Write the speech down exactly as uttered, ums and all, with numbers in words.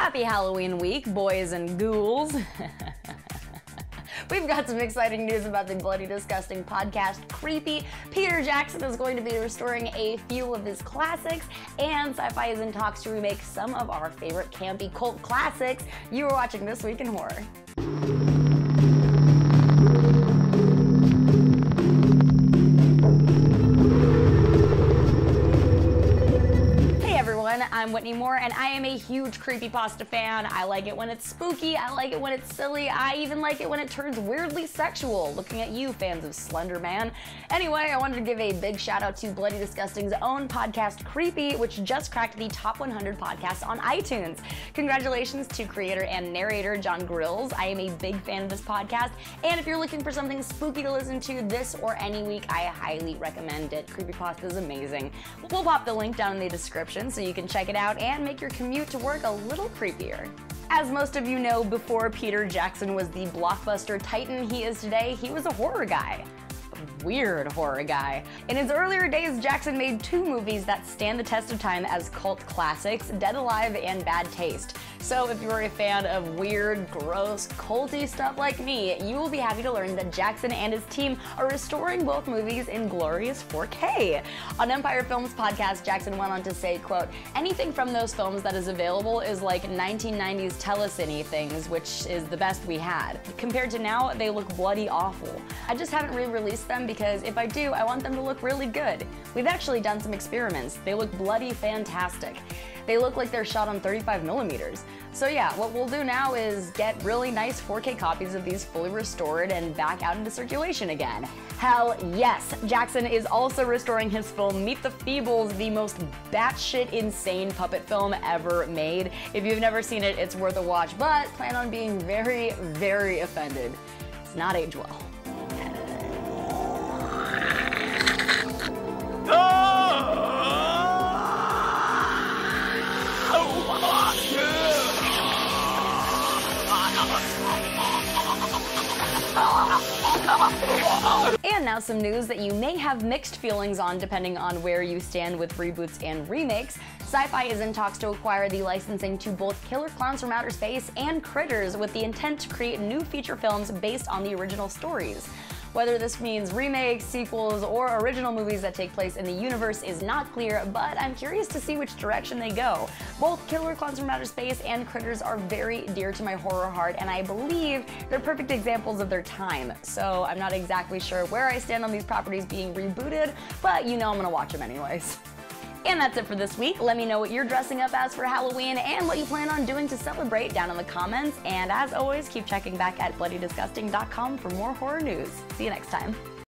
Happy Halloween week, boys and ghouls. We've got some exciting news about the Bloody Disgusting podcast, Creepy. Peter Jackson is going to be restoring a few of his classics, and Syfy is in talks to remake some of our favorite campy cult classics. You are watching This Week in Horror. I'm Whitney Moore, and I am a huge Creepypasta fan. I like it when it's spooky, I like it when it's silly, I even like it when it turns weirdly sexual. Looking at you, fans of Slender Man. Anyway, I wanted to give a big shout out to Bloody Disgusting's own podcast, Creepy, which just cracked the top one hundred podcasts on iTunes. Congratulations to creator and narrator John Grills. I am a big fan of this podcast, and if you're looking for something spooky to listen to this or any week, I highly recommend it. Creepypasta is amazing. We'll pop the link down in the description so you can check it out and make your commute to work a little creepier. As most of you know, before Peter Jackson was the blockbuster titan he is today, he was a horror guy. Weird horror guy. In his earlier days, Jackson made two movies that stand the test of time as cult classics, Dead Alive and Bad Taste. So if you're a fan of weird, gross, culty stuff like me, you will be happy to learn that Jackson and his team are restoring both movies in glorious four K. On Empire Films podcast, Jackson went on to say, quote, "Anything from those films that is available is like nineteen nineties telecine things, which is the best we had. Compared to now, they look bloody awful. I just haven't re-released them because if I do, I want them to look really good. We've actually done some experiments. They look bloody fantastic. They look like they're shot on thirty-five millimeters. So yeah, what we'll do now is get really nice four K copies of these fully restored and back out into circulation again." Hell yes! Jackson is also restoring his film Meet the Feebles, the most batshit insane puppet film ever made. If you've never seen it, it's worth a watch, but plan on being very, very offended. It's not age well. And now some news that you may have mixed feelings on depending on where you stand with reboots and remakes. Syfy is in talks to acquire the licensing to both Killer Klowns from Outer Space and Critters with the intent to create new feature films based on the original stories. Whether this means remakes, sequels, or original movies that take place in the universe is not clear, but I'm curious to see which direction they go. Both Killer Klowns from Outer Space and Critters are very dear to my horror heart, and I believe they're perfect examples of their time. So I'm not exactly sure where I stand on these properties being rebooted, but you know I'm gonna watch them anyways. And that's it for this week. Let me know what you're dressing up as for Halloween and what you plan on doing to celebrate down in the comments. And as always, keep checking back at bloody disgusting dot com for more horror news. See you next time.